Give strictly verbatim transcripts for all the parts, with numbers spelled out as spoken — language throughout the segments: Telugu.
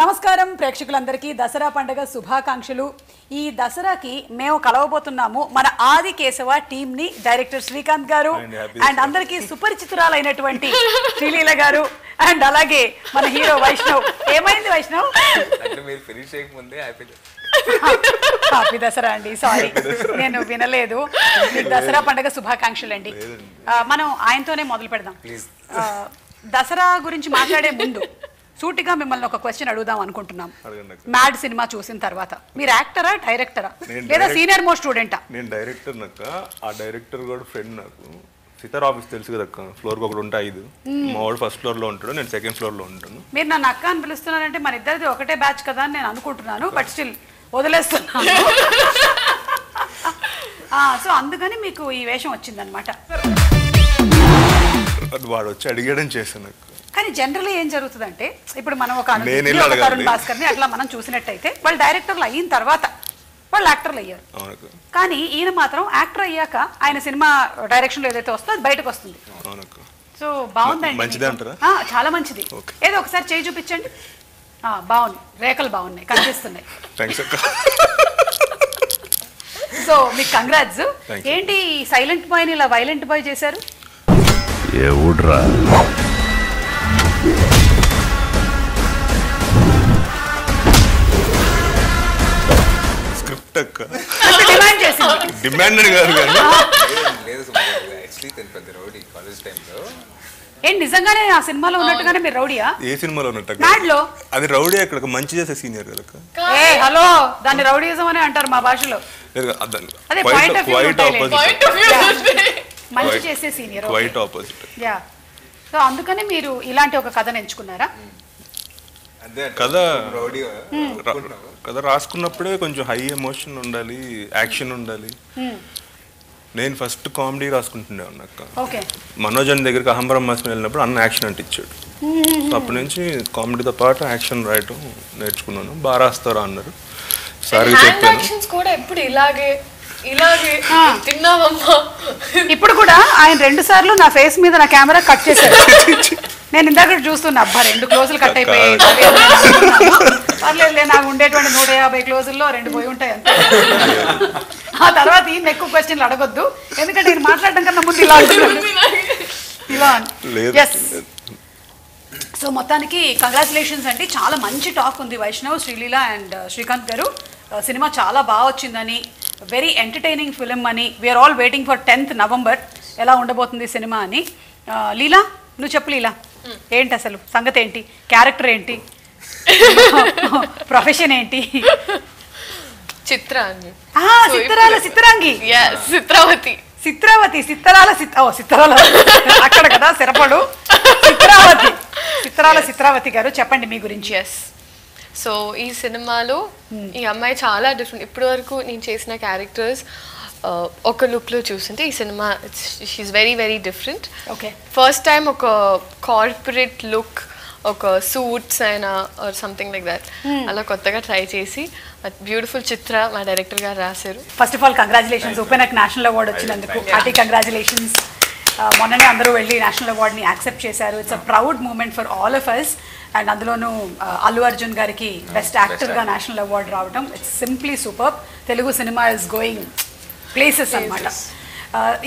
నమస్కారం ప్రేక్షకులందరికీ దసరా పండుగ శుభాకాంక్షలు. ఈ దసరాకి మేము కలవబోతున్నాము మన ఆదికేశవ టీమ్ ని డైరెక్టర్ శ్రీకాంత్ గారు అండ్ అందరికీ సుపరిచితురాలైనటువంటి శ్రీలీల గారు అండ్ అలాగే మన హీరో వైష్ణవ్. ఏమైంది వైష్ణవ్? హ్యాపీ దసరా అండి. సారీ నేను వినలేదు. మీకు దసరా పండుగ శుభాకాంక్షలు అండి. మనం ఆయనతోనే మొదలు పెడదాం. దసరా గురించి మాట్లాడే ముందు సూటిగా మిమ్మల్ని ఒక క్వశ్చన్ అడుగుదాం అనుకుంటున్నాం. మ్యాడ్ సినిమా చూసిన తర్వాత మీరు యాక్టరా డైరెక్టరా లేదా సీనియర్ మోస్ట్ స్టూడెంటా? నేను డైరెక్టర్ నక్క. ఆ డైరెక్టర్ కూడా ఫ్రెండ్. నాకు సితార్ ఆఫీస్ తెలుసు కదా అక్క. ఫ్లోర్ ఒకటి ఉంటాయి. ఐదు మా వాడు ఫస్ట్ ఫ్లోర్ లో ఉంటాడు, నేను సెకండ్ ఫ్లోర్ లో ఉంటాను. మీరు నన్ను అక్క అని పిలుస్తున్నారంటే మన ఇద్దరిది ఒకటే బ్యాచ్ కదా అని నేను అనుకుంటున్నాను, బట్ స్టిల్ వదిలేస్తున్నాను. సో అందుకని మీకు ఈ వేషం వచ్చిందనమాట. వాడు వచ్చి అడిగడం చేశాను. కానీ జనరల్లీ ఏం జరుగుతుందంటే ఇప్పుడు మనం ఒక తరుణ్ భాస్కర్ని అట్లా మనం చూసినట్టయితే వాళ్ళు డైరెక్టర్లు అయిన తర్వాత వాళ్ళు యాక్టర్లు అయ్యారు. కానీ ఈయన మాత్రం యాక్టర్ అయ్యాక ఆయన సినిమా డైరెక్షన్లో ఏదైతే వస్తుందో అది బయటకు వస్తుంది. సో బాగుందండి, చాలా మంచిది. ఏదో ఒకసారి చేయి చూపించండి. బాగుంది, రేఖలు బాగున్నాయి, కనిపిస్తున్నాయి. సో మీకు కంగ్రాట్స్. ఏంటి సైలెంట్ బాయ్ని ఇలా వైలెంట్ బాయ్ చేశారు? నిజంగానే ఆ సినిమాలో ఉన్నట్టుగానే మీరు రౌడీయా? ఏ సినిమాలో ఉన్నట్టుగా? అది రౌడీ అక్కడ మంచి చేసే సీనియర్ కదా. హలో, దాన్ని రౌడీజం అని అంటారు మా భాషలో. మంచి చేసే సీనియర్. యా, సో అందుకనే మీరు ఇలాంటి ఒక కథను ఎంచుకున్నారా? కథ కథ రాసుకున్నప్పుడే కొంచెం హై ఎమోషన్ ఉండాలి, యాక్షన్ ఉండాలి. నేను ఫస్ట్ కామెడీ రాసుకుంటున్నాను అక్క. మనోజ్ అన్న దగ్గరికి అహం బ్రహ్మాస్మి వెళ్ళినప్పుడు అన్న యాక్షన్ అంటే ఇచ్చాడు. అప్పటి నుంచి కామెడీతో పాటు యాక్షన్ రాయటం నేర్చుకున్నాను. బాగా రాస్తారా అన్నారు సార్. ఎప్పుడు ఇలాగే ఇలాగే తిన్నామమ్మా. ఇప్పుడు కూడా ఆయన రెండు సార్లు నా ఫేస్ మీద నా కెమెరా కట్ చేశారు. నేను ఇందాక చూస్తున్నా, అబ్బా రెండు క్లోజులు కట్ అయిపోయాయి. పర్లేదులే, నాకు ఉండేటువంటి నూట యాభై క్లోజుల్లో రెండు పోయి ఉంటాయి అంతే. ఆ తర్వాత ఈయన ఎక్కువ క్వశ్చన్లు అడగొద్దు, ఎందుకంటే నేను మాట్లాడడం కన్నా ముందు ఇలా ఇలా. సో మొత్తానికి కంగ్రాచులేషన్స్ అండి. చాలా మంచి టాక్ ఉంది వైష్ణవ్, శ్రీలీల అండ్ శ్రీకాంత్ గారు. సినిమా చాలా బాగా వచ్చిందని, వెరీ ఎంటర్టైనింగ్ ఫిలిం అని, we're all waiting for tenth November ఎలా ఉండబోతుంది సినిమా అని. లీలా, నువ్వు చెప్పు. లీలా, ఏంటి అసలు సంగతి? ఏంటి క్యారెక్టర్? ఏంటి ప్రొఫెషన్? ఏంటి? చిత్రాంగి. సిత్తరాల చిత్రాంగి. చిత్రావతి. చిత్రావతి. సిత్తరాల సిత్ ఓ సిత్తరాల అక్కడ కదా సిరపడు. చిత్రావతి. చిత్రాల చిత్రావతి గారు చెప్పండి మీ గురించి. ఎస్, సో ఈ సినిమాలో ఈ అమ్మాయి చాలా డిఫరెంట్. ఇప్పటి వరకు నేను చేసిన క్యారెక్టర్స్ ఒక లుక్లో చూస్తుంటే ఈ cinema she is very very different. Okay, first time ఒక కార్పొరేట్ లుక్, ఒక సూట్స్ అయినా ఆర్ సంథింగ్ లైక్ దాట్ అలా కొత్తగా ట్రై చేసి బ్యూటిఫుల్ చిత్ర మా డైరెక్టర్ గారు రాశారు. ఫస్ట్ ఆఫ్ ఆల్ కంగ్రాచులేషన్స్, ఉపేనక్ నేషనల్ అవార్డు వచ్చినందుకు హార్టీ కంగ్రాచులేషన్స్. మొన్ననే అందరూ వెళ్ళి నేషనల్ అవార్డుని యాక్సెప్ట్ చేశారు. It's a proud moment for all of us. And అందులోనూ అల్లు అర్జున్ గారికి బెస్ట్ యాక్టర్గా నేషనల్ అవార్డు రావడం it's simply super. Telugu cinema is going places అనమాట.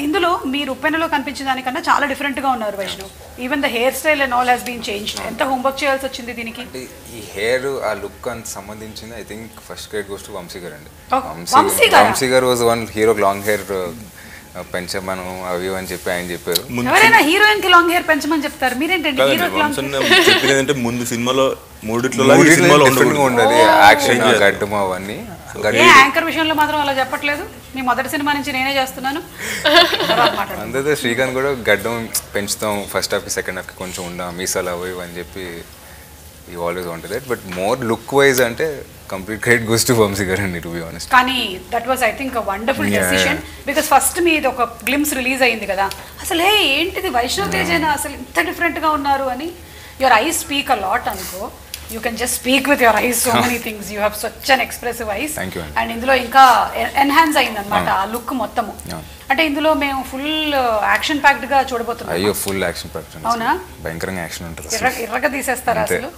ఇందులో మీరు ఉప్పెనలో కనిపించిన దానికన్నా చాలా డిఫరెంట్గా ఉన్నారు Vaishnav. Even the hair style and all has been changed. ఎంత హోంవర్క్ చేయాల్సి వచ్చింది దీనికి? ఈ హెయిర్ ఆ లుక్ అంత సంబంధించింది. I think first credit goes to Vamshi గారు అండి. వంశీ గారు was one hero long hair పెంచమను అవి అని చెప్పి ఆయన చెప్పారు. ఎవరైనా హీరోయిన్ కి లాంగ్ హెయిర్ పెంచమని చెప్తారు, మీరేంటండి హీరోకి లాంగ్ హెయిర్ చెప్పేదంటే ముందు సినిమాలో మూడిట్లో సినిమాలో ఉండాలి యాక్షన్ గడ్డం అవన్నీ. ఏ యాంకర్ విషయంలో మాత్రం అలా చెప్పట్లేదు. మీ మొదటి సినిమా నుంచి నేనే చేస్తున్నాను. అందుకే శ్రీకాంత్ కూడా గడ్డం పెంచుతాం ఫస్ట్ హాఫ్ కి, సెకండ్ హాఫ్ కి కొంచెం ఉండాం మీసాలు అవి అని చెప్పి. You always wanted that, but more look wise అంటే complete credit goes to Vamshi గారు అండి, టు బి ఆనెస్ట్. కానీ that was I think a wonderful decision. Because first మీద ఒక గ్లిమ్స్ రిలీజ్ అయింది కదా, అసలు ఏ ఏంటిది వైష్ణవ్ తేజేనా అసలు ఇంత డిఫరెంట్గా ఉన్నారు అని. Your eyes speak a lot అనుకో. You can just speak with your eyes so many things. You have such an expressive eyes. And ఇందులో ఇంకా ఎన్హాన్స్ అయింది అనమాట ఆ లుక్ మొత్తము. అంటే ఇందులో మేము ఫుల్ యాక్షన్ ప్యాక్డ్ గా చూడబోతున్నాం. అవునా? భయంకరంగా యాక్షన్ ఉంటుంది. ఇర్రగా తీసేస్తారా అసలు?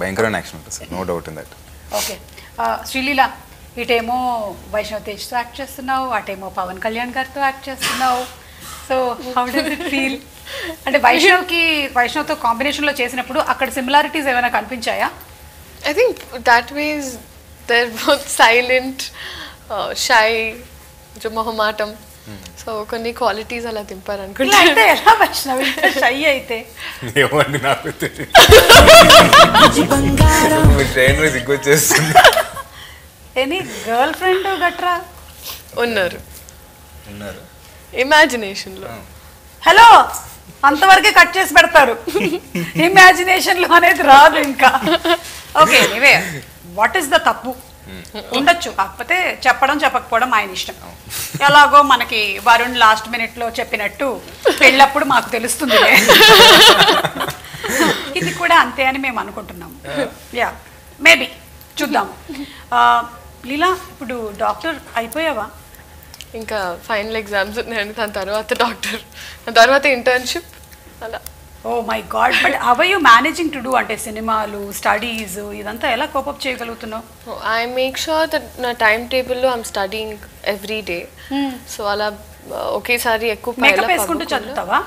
భయంకరమైన యాక్షన్ ఉంటుంది sir, no doubt in that. Okay Sreeleela, ఇటేమో వైష్ణవ్ తేజ్తో యాక్ట్ చేస్తున్నావు, అటేమో పవన్ కళ్యాణ్ గారితో యాక్ట్ చేస్తున్నావు, so how does it feel? అంటే వైష్ణవ్కి వైష్ణవ్తో కాంబినేషన్లో చేసినప్పుడు అక్కడ సిమిలారిటీస్ ఏమైనా కనిపించాయా? I think that way is they're both silent, uh, shy, jo mohamatam. So konni qualities ala dimpar anukunte. Ante ela Vaishnavi shy aithe. Evandi naaku teliyadu. Bangaram. Me trainer siggo chestundi. Any girlfriend gatra? Unnaru. Unnaru. Imagination lo. Hello. అంతవరకే కట్ చేసి పెడతారు, ఇమాజినేషన్ లోనేది రాదు ఇంకా. Okay anyway, what is the తప్పు? ఉండొచ్చు, కాకపోతే చెప్పడం చెప్పకపోవడం ఆయన ఇష్టం. ఎలాగో మనకి వరుణ్ లాస్ట్ మినిట్ లో చెప్పినట్టు పెళ్ళప్పుడు మాకు తెలుస్తుంది, ఇది కూడా అంతే అని మేము అనుకుంటున్నాము. యా మేబీ, చూద్దాము. లీలా, ఇప్పుడు డాక్టర్ అయిపోయావా? ఇంకా ఫైనల్ ఎగ్జామ్స్ ఉన్నాయండి, దాని తర్వాత డాక్టర్, దాని తర్వాత ఇంటర్న్షిప్ అలా. Oh my god, but how are you managing to do? అంటే సినిమాలు, స్టడీస్, ఇదంతా ఎలా కోపప్ చేయగలుగుతున్నావు? ఐ మేక్ షూర్ దట్ నా టైం టేబుల్లో I'm studying every day. So అలా ఒకేసారి ఎక్కువ మేకప్ వేసుకుంటూ చదువుతావా?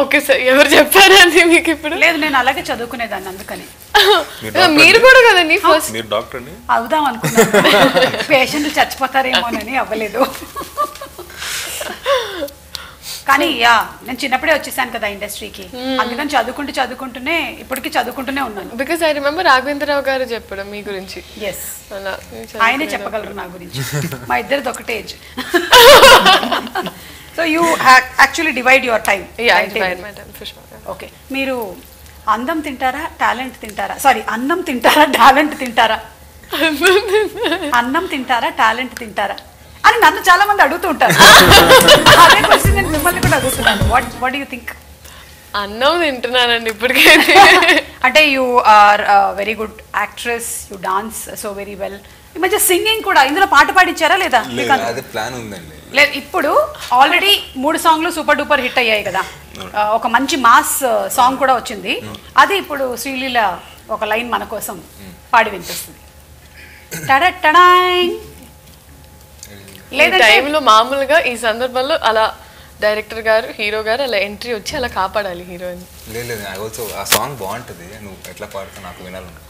ఓకే సార్, ఎవరు చెప్పారండి మీకు? ఇప్పుడు లేదు, నేను అలాగే చదువుకునేదాన్ని, అందుకని. మీరు కూడా కదండి ఫస్ట్ మీరు డాక్టర్ అండి అవుదాం అనుకున్నాను, పేషెంట్లు చచ్చిపోతారేమోనని అవ్వలేదు. కానీ యా నేను చిన్నప్పుడే వచ్చేసాను కదా ఇండస్ట్రీకి, అందుకని చదువుకుంటూ చదువుకుంటూనే ఇప్పటికీ చదువుకుంటూనే ఉన్నాను. బికాస్ ఐ రిమెంబర్ రాఘవేంద్రరావు గారు చెప్పడం మీ గురించి. ఎస్, ఆయనే చెప్పగలరు నా గురించి, మా ఇద్దరిది ఒకటే age. So you ha- actually divide your time. Yeah, I divide my time for sure. Okay. Meeru andam tintara, talent tintara. Sorry, annam tintara, talent tintara. Annam tintara, talent tintara. Ani nannu chaala mandi adugutu untaru. Ade question nenu mimmalni kuda adugutunanu. What what do you think? Annam tintunanandi ippudike. Ante you are a very good actress, you dance so very well. ఈ మధ్య సింగింగ్ కూడా, ఇందులో పాట పాడిచ్చారా లేదా? అదే ప్లాన్ ఉందండి. లేదు, ఇప్పుడు ఆల్రెడీ మూడు సాంగ్లు సూపర్ డూపర్ హిట్ అయ్యాయి కదా, ఒక మంచి మాస్ సాంగ్ కూడా వచ్చింది, అది ఇప్పుడు శ్రీలీల ఒక లైన్ మన కోసం పాడి వినిపిస్తుంది. టైంలో మామూలుగా ఈ సందర్భంలో అలా డైరెక్టర్ గారు హీరో గారు అలా ఎంట్రీ వచ్చి అలా కాపాడాలి హీరోయిన్. లేదు, ఆల్సో ఆ సాంగ్ బాగుంటుంది, నువ్వు ఎట్లా పాడుతావు నాకు వినాలని.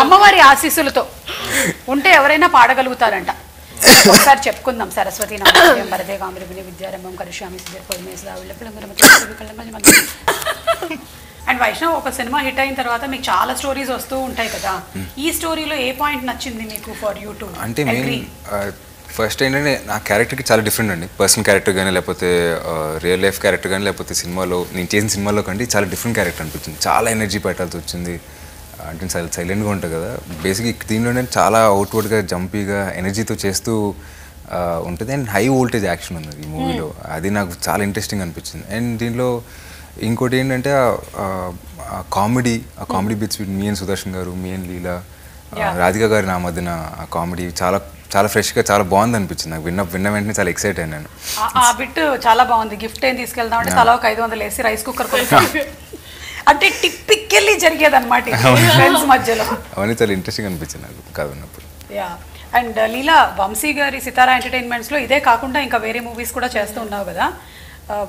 అమ్మవారి ఆశీస్సులతో ఉంటే ఎవరైనా పాడగలుగుతారంట. ఒకసారి చెప్పుకుందాం. సరస్వతి నామం వరదే కామరూపిణి విద్యారంభం కరిష్యామి సిద్ధిర్పరమేశ్వరావిళ్ళ. అండ్ వైష్ణవ్, ఒక సినిమా హిట్ అయిన తర్వాత మీకు చాలా స్టోరీస్ వస్తూ ఉంటాయి కదా, ఈ స్టోరీలో ఏ పాయింట్ నచ్చింది మీకు ఫర్ యూ టు? అంటే ఫస్ట్ ఏంటంటే నా క్యారెక్టర్కి చాలా డిఫరెంట్ అండి, పర్సనల్ క్యారెక్టర్ కానీ లేకపోతే రియల్ లైఫ్ క్యారెక్టర్ కానీ లేకపోతే సినిమాలో నేను చేసిన సినిమాలో కంటే చాలా డిఫరెంట్ క్యారెక్టర్ అనిపించింది. చాలా ఎనర్జీ పెట్టాల్సి వచ్చింది, అంటే సైల్ సైలెంట్గా ఉంటుంది కదా బేసిక్గా. దీనిలోనే చాలా అవుట్వర్డ్గా జంపీగా ఎనర్జీతో చేస్తూ ఉంటుంది. అండ్ హై వోల్టేజ్ యాక్షన్ ఉంది ఈ మూవీలో, అది నాకు చాలా ఇంట్రెస్టింగ్ అనిపించింది. అండ్ దీనిలో ఇంకోటి ఏంటంటే కామెడీ, ఆ కామెడీ బిట్స్ మీ అండ్ సుదర్శన్ గారు, మీ అండ్ లీలా, రాధిక గారు నా మధ్యన ఆ కామెడీ చాలా చాలా ఫ్రెష్గా చాలా బాగుంది అనిపించింది నాకు. విన్న విన్న వెంటనే చాలా ఎక్సైట్ అయ్యాను. ఆ బిట్ చాలా బాగుంది. గిఫ్ట్ ఏం తీసుకెళ్దాం అంటే తలా ఒక ఐదు వందలు వేసి రైస్ కుక్కర్ కొనుక్కోవాలి, అంటే టిప్పికల్లీ జరిగేది అనమాట ఫ్రెండ్స్ మధ్యలో. అవన్నీ చాలా ఇంట్రెస్టింగ్ అనిపించింది నాకు కాదు ఉన్నప్పుడు. యా అండ్ లీలా, వంశీ గారి సితారా ఎంటర్టైన్మెంట్స్లో ఇదే కాకుండా ఇంకా వేరే మూవీస్ కూడా చేస్తూ ఉన్నావు కదా.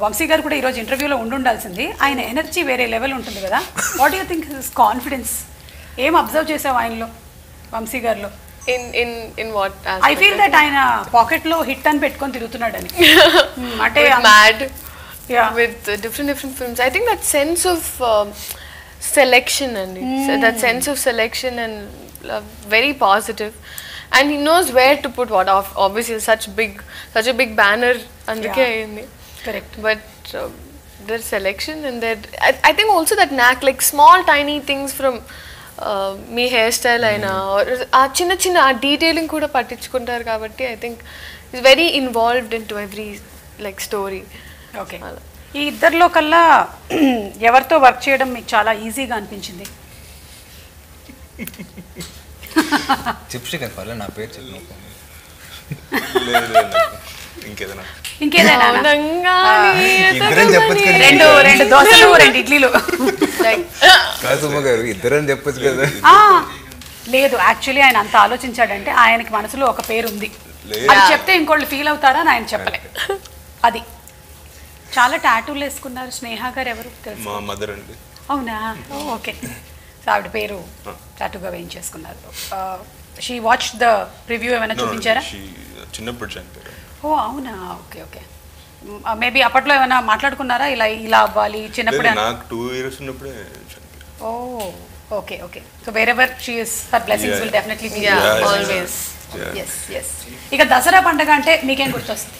వంశీ గారు కూడా ఈరోజు ఇంటర్వ్యూలో ఉండుండాల్సింది, ఆయన ఎనర్జీ వేరే లెవెల్ ఉంటుంది కదా. What you think his confidence? ఏం అబ్జర్వ్ చేసావు ఆయనలో, వంశీ గారిలో? in in in what aspect? I feel that aina pocket lo hit an pettukoni tirugutunnadani ante mad. Yeah, with uh, different different films. I think that sense of uh, selection and mm. so that sense of selection and uh, very positive, and he knows where to put what. Obviously such big such a big banner anduke ayindi. Correct. But uh, their selection and their I, I think also that knack, like small tiny things from మీ హెయిర్ స్టైల్ అయినా ఆ చిన్న చిన్న ఆ డీటెయిలింగ్ కూడా పట్టించుకుంటారు కాబట్టి I think it's very involved in to every like story. Okay, ఈ ఇద్దరిలో కల్లా ఎవరితో వర్క్ చేయడం మీకు చాలా ఈజీగా అనిపించింది? ఇంకేదైనా ఇంకేదైనా ఇద్దరం చెప్పచ్చు కదా, రెండు రెండు దోశలు రెండు ఇడ్లీలు కాసుమ్మ గారు ఇద్దరం చెప్పచ్చు కదా. లేదు యాక్చువల్లీ ఆయన అంత ఆలోచించాడంటే ఆయనకి మనసులో ఒక పేరు ఉంది, అది చెప్తే ఇంకోళ్ళు ఫీల్ అవుతారా అని ఆయన చెప్పలే. అది చాలా టాటూలు వేసుకున్నారు. స్నేహ గారు ఎవరు తెలుసు? మదర్ అండి. అవునా? ఓకే. సో ఆవిడ పేరు టాటూగా వేయించేసుకున్నారు. షీ వాచ్ ద రివ్యూ ఏమైనా చూపించారా? చిన్నప్పుడు చనిపోయారు. ఓ అవునా, ఓకే ఓకే. మేబీ అప్పట్లో ఏమైనా మాట్లాడుకున్నారా ఇలా ఇలా అవ్వాలి చిన్నప్పుడే? నాకు టూ ఇయర్స్ ఉన్నప్పుడే చనిపోయారు. Oh okay okay. So wherever she is her blessings will definitely be always. yes yes. ఇక దసరా పండుగ అంటే మీకేం గుర్తొస్తుంది?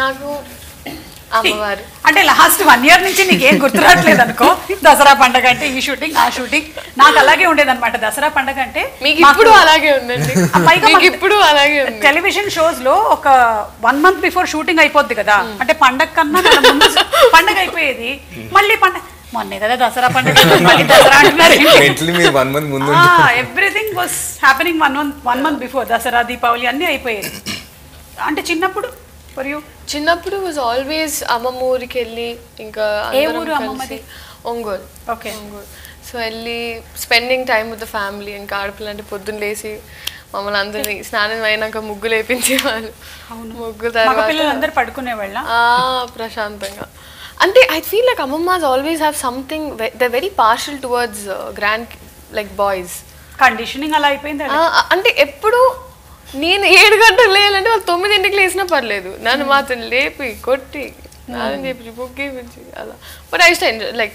నాకు అమ్మవారు అంటే లాస్ట్ వన్ ఇయర్ నుంచి నీకేం గుర్తు రావట్లేదు అనుకో. దసరా పండుగ అంటే ఈ షూటింగ్ ఆ షూటింగ్ నాకు అలాగే ఉండేదన్నమాట. దసరా పండుగ అంటే టెలివిజన్ షోస్ లో ఒక వన్ మంత్ బిఫోర్ షూటింగ్ అయిపోద్ది కదా, అంటే పండగ కన్నా పండగ అయిపోయేది. మళ్ళీ పండగ మొన్నే కదా దసరా పండుగ, దసరా అంటున్నారు. Everything was happening one month one month before. Dasara Deepavali అన్నీ అయిపోయేది. అంటే చిన్నప్పుడు for you chinnappudu was always amamma uriki elli inka andaru ammadi Ongol. Okay. Ongol. So elli spending time with the family and kaarpilante poddun lesi mammal andarni snanam ayinaka muggu lepinche vaalu. Avunu muggu tarvata maga pillalu andaru padukune valla aa prashantanga. Ante I feel like amammas always have something, they're very partial towards uh, grand like boys. Conditioning ala ayipoyindi ante eppudu నేను ఏడు గంటలు లేదంటే వాళ్ళు తొమ్మిది ఇంటికి లేసినా పర్లేదు, నన్ను మాత్రం లేపి కొట్టి నాన్న చెప్పి బుక్కి పిలిచి అలా. But I used to enjoy like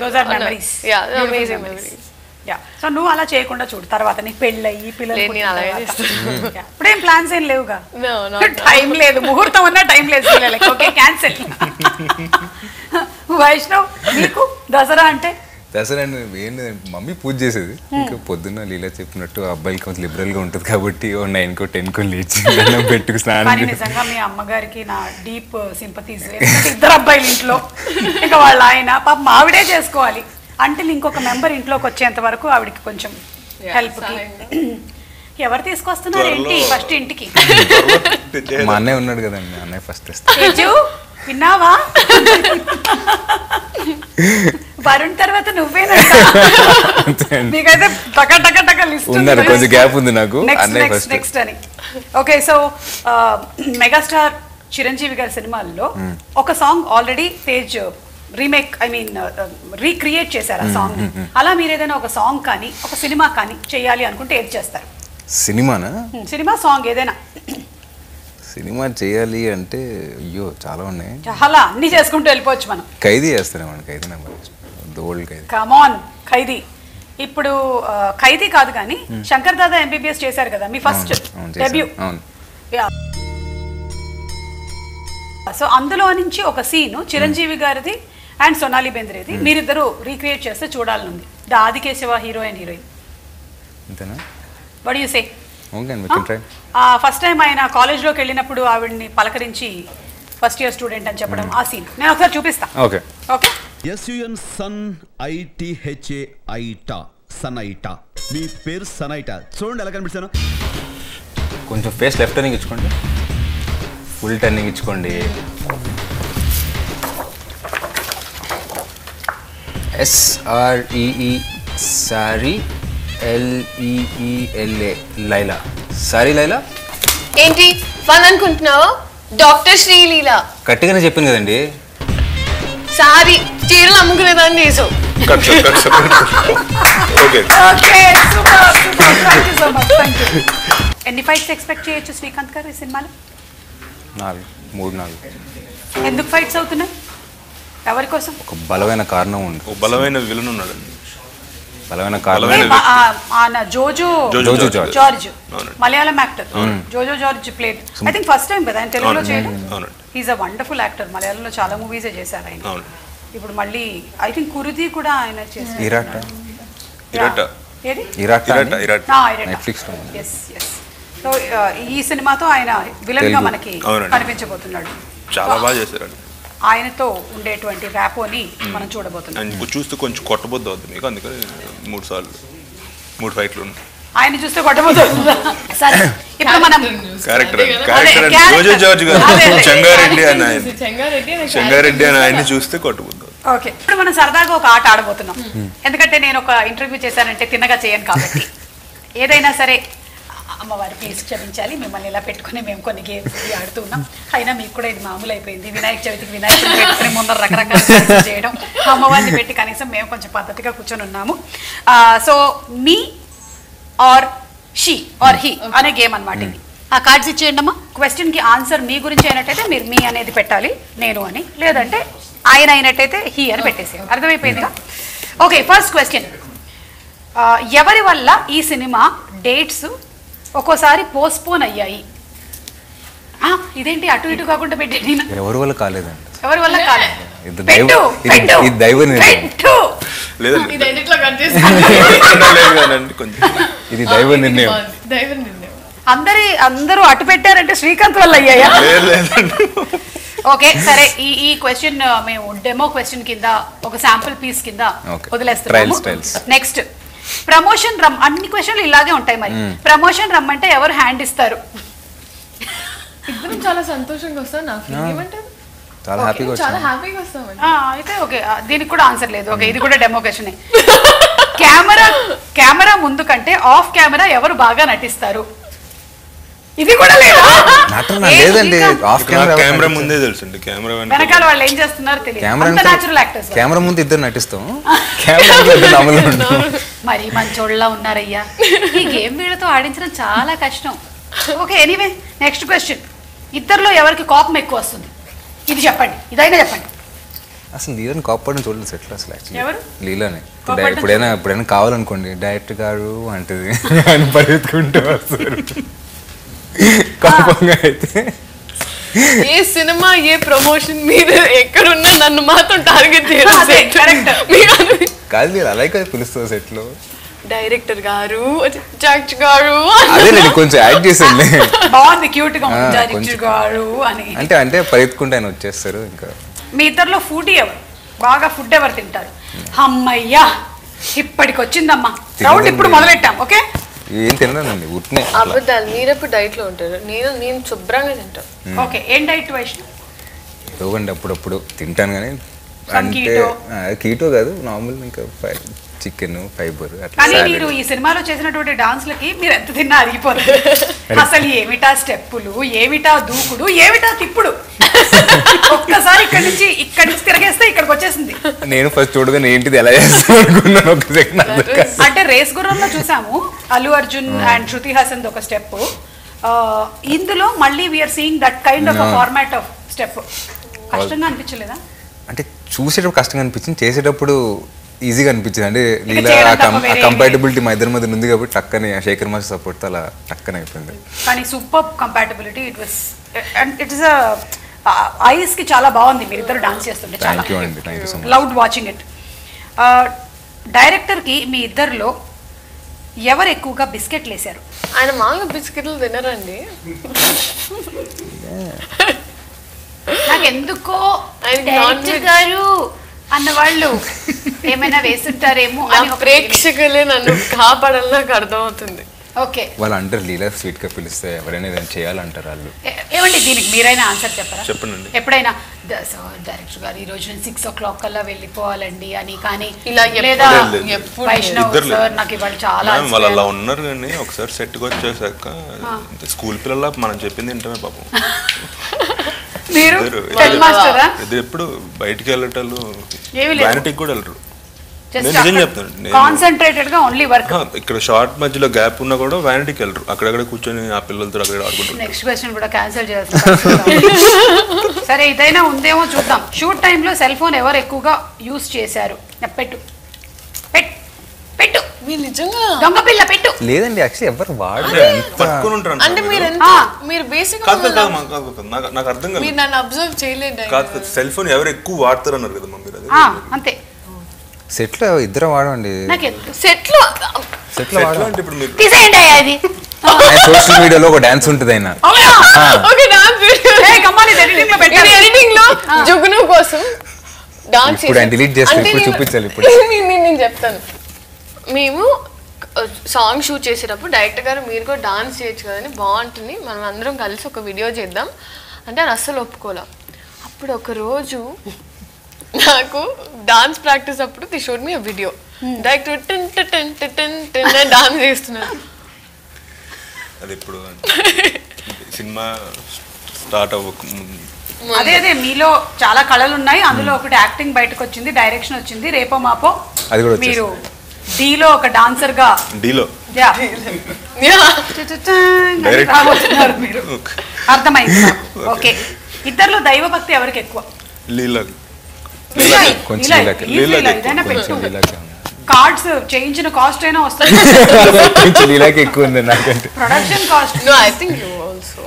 those are memories. Yeah amazing memories. Yeah. So నువ్వు అలా చేయకుండా చూడు తర్వాత నీకు పెళ్ళయ్యి పిల్లలు పుట్టిన తర్వాత. ఇప్పుడేం ప్లాన్స్ ఏం లేవుగా? నో నో టైం లేదు, ముహూర్తం అన్నా టైం లేదు పిల్లలకి. Okay cancel. వైష్ణవ్ నీకు దసరా అంటే? దసరా అంటే ఏం లేదంటే మమ్మీ పూజ చేసేది. ఇంకా పొద్దున్న లీలా చెప్పినట్టు అబ్బాయిలకి కొంచెం లిబరల్గా ఉంటుంది కాబట్టి ఓ నైన్కో టెన్కో లేచి పెట్టుకు స్నానం. నిజంగా మీ అమ్మగారికి నా డీప్ సింపతీస్. ఇద్దరు అబ్బాయిలు ఇంట్లో, ఇంకా వాళ్ళ ఆయన పాపం ఆవిడే చేసుకోవాలి అంటే ఇంకొక మెంబర్ ఇంట్లోకి వచ్చేంత వరకు ఆవిడకి కొంచెం హెల్ప్. ఎవరు తీసుకొస్తున్నారు ఏంటి ఫస్ట్ ఇంటికి? మా అన్నయ్య ఉన్నాడు కదండి, అన్నయ్య ఫస్ట్ ఇస్తాడు. విన్నావా వరుణ్ తర్వాత నువ్వే నెక్స్ట్ అని. ఓకే సో మెగాస్టార్ చిరంజీవి గారి సినిమాల్లో ఒక song already Tej remake I mean recreate చేశారు ఆ సాంగ్. అలా మీరు ఏదైనా ఒక సాంగ్ కానీ ఒక సినిమా కానీ చేయాలి అనుకుంటే ఏది చేస్తారు? సినిమానా? సినిమా సాంగ్ ఏదైనా సినిమా చేయాలి అంటే అయ్యో చాలా ఉన్నాయి, చాలా అన్ని చేసుకుంటూ వెళ్ళిపోవచ్చు మనం. ఖైదీ చేస్తారేమన్నా? Khaidi number old Khaidi. Come on Khaidi. ఇప్పుడు ఖైదీ కాదు కానీ శంకర్ దాదా ఎంబీబీఎస్ చేశారు కదా మీ ఫస్ట్ డెబ్యూ. సో అందులో నుంచి ఒక సీను చిరంజీవి గారిది అండ్ సోనాలి బెంద్రేది మీరిద్దరు రీక్రియేట్ చేస్తే చూడాలనుంది. The Aadikeshava hero and heroine. అంతేనా? What you say? First time ఆయన కాలేజ్లోకి వెళ్ళినప్పుడు ఆవిడ్ని పలకరించి ఫస్ట్ ఇయర్ స్టూడెంట్ అని చెప్పడం ఆ సీన్ నేను ఒకసారి చూపిస్తాను. Okay okay. ఎస్యుఎన్ సన్ ఐటిహెచ్ఏఐటా సనైటా. మీ పేరు సనైటా చూడండి ఎలా కనిపిస్తాను. కొంచెం ఫేస్ లెఫ్ట్ టర్నింగ్ ఇచ్చుకోండి, ఫుల్ టర్నింగ్ ఇచ్చుకోండి. S R E E sorry L E E L A Laila. Sorry Laila. ఏంటి ఫన్ అనుకుంటున్నావా? డాక్టర్ శ్రీలీల. కరెక్ట్గానే చెప్పింది కదండి. సారీ చీరలు అమ్ముకునేదాన్ని చేసావు. ఎన్ని ఫైట్స్ ఎక్స్పెక్ట్ చేయొచ్చు శ్రీకాంత్ గారు ఈ సినిమాలో? నాలుగు. మూడు నాలుగు. ఎందుకు ఫైట్స్ అవుతున్నాయి? ఎవరి కోసం? ఒక బలమైన కారణం ఉంది, ఒక బలమైన విలన్ ఉన్నాడు. మలయాళం యాక్టర్ జోజో George played. I think first time కదా ఆయన తెలుగులో చేయడం. He's a wonderful actor. మలయాళంలో చాలా మూవీస్ చేశారు ఆయన. ఇప్పుడు మళ్ళీ ఐ థింక్ కురుది కూడా ఆయన చేశారు. సో ఈ సినిమాతో ఆయన విలన్ గా మనకి కనిపించబోతున్నాడు. చాలా బాగా చేశారు. ఆయనతో ఉండేటువంటి ర్యాపోని మనం చూడబోతున్నాం. చూస్తే కొంచెం కొట్టబోద్దు అవుతుంది మీకు, అందుకని మూడు సార్లు మూడు ఫైట్లు ఉన్నాయి. ఆయన చూస్తే కొట్టబోతున్నా సరే ఇప్పుడు మనం క్యారెక్టర్ క్యారెక్టర్ జోజో జార్జ్ గారు చెంగారెడ్డి అన్న చెంగారెడ్డి చెంగారెడ్డి అన్న ఆయన్ని చూస్తే కొట్టబోతున్నా. ఓకే ఇప్పుడు మనం సరదాగా ఒక ఆట ఆడబోతున్నాం. ఎందుకంటే నేను ఒక ఇంటర్వ్యూ చేశానంటే తిన్నగా చేయను కాబట్టి ఏదైనా సరే అమ్మవారి ప్లీజ్ క్షమించాలి మిమ్మల్ని ఇలా పెట్టుకుని మేము కొన్ని గేమ్స్ ఆడుతూ ఉన్నాం. అయినా మీకు కూడా ఇది మామూలు అయిపోయింది. వినాయక చవితికి వినాయకుడిని పెట్టుకుని ముందర రకరకాల చేయడం అమ్మవారిని పెట్టి కనీసం మేము కొంచెం పద్ధతిగా కూర్చొని ఉన్నాము. So me or she or he అనే గేమ్ అనమాట ఇది. ఆ కార్డ్స్ ఇచ్చేయండమ్మా. క్వశ్చన్కి ఆన్సర్ మీ గురించి అయినట్టయితే మీరు మీ అనేది పెట్టాలి, నేను అని, లేదంటే ఆయన అయినట్టయితే హీ అని పెట్టేసేయాలి. అర్థమైపోయిందిగా? ఓకే ఫస్ట్ క్వశ్చన్, ఎవరి వల్ల ఈ సినిమా డేట్స్ ఒక్కోసారి పోస్ట్పోన్ అయ్యాయి? ఇదేంటి అటు ఇటు కాకుండా పెట్టేది? ఎవరి వల్ల కాలేదండి, ఎవరి వల్ల కాలేదు. అందరి అందరూ అటు పెట్టారంటే శ్రీకాంత్ వల్ల అయ్యాయా? ఓకే సరే, ఈ ఈ క్వశ్చన్ మేము డెమో క్వశ్చన్ కింద ఒక శాంపుల్ పీస్ కింద వదిలేస్తాము. నెక్స్ట్ ప్రమోషన్ రమ్. అన్ని క్వశ్చన్లు ఇలాగే ఉంటాయి. మరి ప్రమోషన్ రమ్ అంటే ఎవరు హ్యాండ్ ఇస్తారు? ఇద్దరం చాలా సంతోషంగా వస్తారు. నాకు ఏమంటారు? చాలా హ్యాపీగా చాలా హ్యాపీగా వస్తామండి. అయితే ఓకే దీనికి కూడా ఆన్సర్ లేదు. ఓకే ఇది కూడా డెమో క్వశ్చనే. కెమెరా కెమెరా ముందు కంటే ఆఫ్ కెమెరా ఎవరు బాగా నటిస్తారు? ఇది కూడా లేదా? నటన లేదండి. ఆఫ్ కెమెరా కెమెరా ముందే తెలుసండి. కెమెరా వెనకాల వాళ్ళు ఏం చేస్తున్నారు తెలియదు. అంత నేచురల్ యాక్టర్స్. కెమెరా ముందు ఇద్దరు నటిస్తాం, కెమెరా వెనకాల అమలు ఉంటాం. మరి మంచోళ్ళలా ఉన్నారయ్యా. ఈ గేమ్ వీళ్ళతో ఆడించడం చాలా కష్టం. ఓకే ఎనీవే నెక్స్ట్ క్వశ్చన్, ఇద్దరిలో ఎవరికి కోపం ఎక్కువ వస్తుంది? ఇది చెప్పండి, ఇదైనా చెప్పండి. అసలు లీలని కోపడని చూడలేదు సెటిల్. అసలు యాక్చువల్లీ లీలానే ఎప్పుడైనా ఎప్పుడైనా కావాలనుకోండి డైరెక్టర్ గారు అంటది అని పరిగెత్తుకుంటూ వస్తారు కోపంగా. అయితే ఏ సినిమా ఏ ప్రమోషన్ మీరు ఎక్కడున్నా నన్ను మాత్రం టార్గెట్ చేయాలి కాదు. మీరు అలాగే కదా పిలుస్తారు సెట్లో డైరెక్టర్ గారు జడ్జ్ గారు. అదే నేను కొంచెం యాడ్ చేసాను బాగుంది క్యూట్ గా డైరెక్టర్ గారు అని. అంటే అంటే పరిగెత్తుకుంటే ఆయన వచ్చేస్తారు. ఇంకా మీ ఇద్దరులో ఫుడ్ ఎవరు బాగా ఫుడ్ ఎవరు తింటారు? అమ్మయ్యా ఇప్పటికి వచ్చిందమ్మా రౌండ్, ఇప్పుడు మొదలెట్టాం. ఓకే ఏం తిననండి ఉట్నే అబద్ధాలు. మీరు ఎప్పుడు డైట్ లో ఉంటారు? నేను నేను శుభ్రంగా తింటాను. ఓకే ఏం డైట్ వైష్ణవ్? ఏదో అండి అప్పుడప్పుడు తింటాను కానీ అంటే కీటో కాదు నార్మల్. ఇంకా చికెన్ ఫైబర్. కానీ మీరు ఈ సినిమాలో చేసినటువంటి డాన్స్లకి మీరు ఎంత తిన్నా అరిగిపోతారు. అసలు ఏమిటా స్టెప్పులు, ఏమిటా దూకుడు, ఏమిటా తిప్పుడు. ఒక్కసారి ఇక్కడ నుంచి ఇక్కడ నుంచి తిరగేస్తే ఇక్కడికి వచ్చేసింది. నేను ఫస్ట్ చూడగానే ఏంటిది ఎలా చేస్తాను అనుకున్నాను. ఒక సెకండ్ అంటే రేస్ గుర్రంలో చూసాము అల్లు అర్జున్ అండ్ శృతి హాసన్ ఒక స్టెప్. ఇందులో మళ్ళీ we're seeing that kind of format of step. కష్టంగా అనిపించలేదా? అంటే చూసేటప్పుడు కష్టంగా అనిపించింది, చేసేటప్పుడు ఈజీగా అనిపించింది. అంటే లీలా కంపాటబిలిటీ మా ఇద్దరి మధ్య ఉంది కాబట్టి టక్కనే శేఖర్ మాస్టర్ సపోర్ట్ అలా టక్కనే అయిపోయింది. కానీ super compatibility. It was it is eyes కి చాలా బాగుంది మీరు ఇద్దరు డాన్స్ చేస్తుంటే. థ్యాంక్ యూ అండి, thank you so much. Loved watching it. డైరెక్టర్కి మీ ఇద్దరిలో ఎవరు ఎక్కువగా బిస్కెట్లు వేసారు? ఆయన మామూలుగా బిస్కెట్లు తినరండి. నాకు ఎందుకో డైరెక్టర్ గారు అన్నవాళ్ళు ఏమైనా వేస్తుంటారేమో అని ప్రేక్షకులే నన్ను కాపాడాలని నాకు అర్థమవుతుంది. ఓకే వాళ్ళు అంటారు లీలా స్వీట్ గా పిలిస్తే ఎవరైనా ఏదైనా చేయాలంటారు వాళ్ళు. ఏమండి దీనికి మీరైనా ఆన్సర్ చెప్పరా? చెప్పండి. ఎప్పుడైనా డైరెక్టర్ గారు ఈ రోజు నేను సిక్స్ ఓ క్లాక్ కల్లా వెళ్ళిపోవాలండి అని కానీ ఇలా లేదా వైష్ణవ్ సార్ నాకు ఇవాళ చాలా వాళ్ళు అలా ఉన్నారు కానీ ఒకసారి సెట్కి వచ్చేసాక స్కూల్ పిల్లల మనం చెప్పింది ఏంటనే పాపం. ఎప్పుడు బయటికి వెళ్ళటాలు బయటికి కూడా వెళ్ళరు. ఇక్కడ షార్ట్ మధ్యలో గ్యాప్ ఉన్నా కూడా వ్యానిటీకి వెళ్ళరు, అక్కడక్కడ కూర్చొని ఆ పిల్లలతో అక్కడ ఆడుకుంటారు. నెక్స్ట్ క్వశ్చన్ కూడా క్యాన్సిల్ చేస్తాం. సరే ఇదైనా ఉందేమో చూద్దాం. షూట్ టైమ్ లో సెల్ ఫోన్ ఎవరు ఎక్కువగా యూజ్ చేశారు? పెట్టు పెట్టు లేదండి యాక్చువల్లీ ఎవరు వాడరు. అంటే మీరు బేసిక్ నాకు అర్థం కాదు. మీరు నన్ను అబ్జర్వ్ చేయలేదు. సెల్ ఫోన్ ఎవరు ఎక్కువ వాడతారు అన్నారు కదమ్మా మీరు? అంతే సెట్ లో ఇద్దరు వాడండి. సెట్ లో సెట్ లో వాడండి. ఇప్పుడు మీరు డిజైన్ అయ్యేది సోషల్ మీడియాలో ఒక డాన్స్ ఉంటుంది అయినా ఓకే డాన్స్ ఏ కమలి ఎడిటింగ్ లో పెట్టారు. ఎడిటింగ్ లో జుగును కోసం డాన్స్ ఇప్పుడు డిలీట్ చేస్తా. ఇప్పుడు చూపించాలి. ఇప్పుడు నేను చెప్తాను. మేము సాంగ్ షూట్ చేసేటప్పుడు డైరెక్టర్ గారు మీరు కూడా డాన్స్ చేయొచ్చు కదని బాగుంటుంది మనం అందరం కలిసి ఒక వీడియో చేద్దాం అంటే నేను అస్సలు ఒప్పుకోలే. అప్పుడు ఒక రోజు నాకు డాన్స్ ప్రాక్టీస్ అప్పుడు the showed me a video director ten ten ten ten dance చేస్తున్నారు. అది ఇప్పుడు సినిమా స్టార్ట్ అవ్వకముందు అదే అదే మీలో చాలా కళలు ఉన్నాయి అందులో ఒకటి యాక్టింగ్ బయటకు వచ్చింది డైరెక్షన్ వచ్చింది రేపో మాపో అది కూడా మీరు డీలో ఒక డాన్సర్ గా డీలో యా యా అర్థమైంది. ఓకే ఇద్దర్లో దైవ భక్తి ఎవరికి ఎక్కువ? లీలాకి కార్డ్స్ చేయించిన కాస్ట్ అయినా వస్తుంది కొంచెం లీలాకి ఎక్కువ ఉంది నాకంటే production cost. No I think you also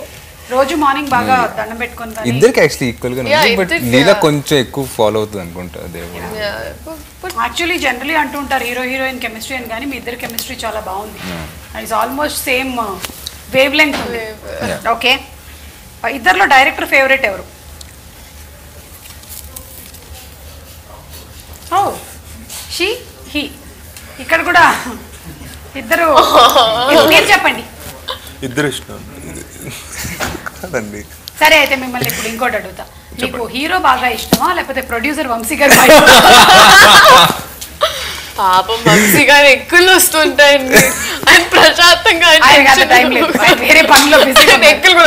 రోజు మార్నింగ్ బాగా దండం పెట్టుకుంటాను ఇద్దరికి యాక్చువల్లీ ఈక్వల్ గా ఉంది బట్ లీలా కొంచెం ఎక్కువ ఫాలో అవుతుంది అనుకుంటా. యాక్చువల్లీ జనరలీ అంటూ ఉంటారు హీరో హీరోయిన్ కెమిస్ట్రీ అని కానీ మీ ఇద్దరు కెమిస్ట్రీ చాలా బాగుంది and it's almost same wave length. Okay ఇద్దర్లో డైరెక్టర్ ఫేవరెట్ ఎవరు? ఓ షీ హీ ఇక్కడ కూడా ఇద్దరు మీరు చెప్పండి ఇద్దరు ఇష్టం కాదండి. సరే అయితే మిమ్మల్ని ఇప్పుడు ఇంకోటి అడుగుతా మీకు హీరో బాగా ఇష్టమా లేకపోతే ప్రొడ్యూసర్ వంశీ గారు? పాపం వంశీ గారు ఎక్కువలు వస్తుంటాయండి ఆయన ప్రశాంతంగా వేరే పనిలో ఎక్కువ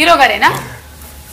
హీరో గారేనా?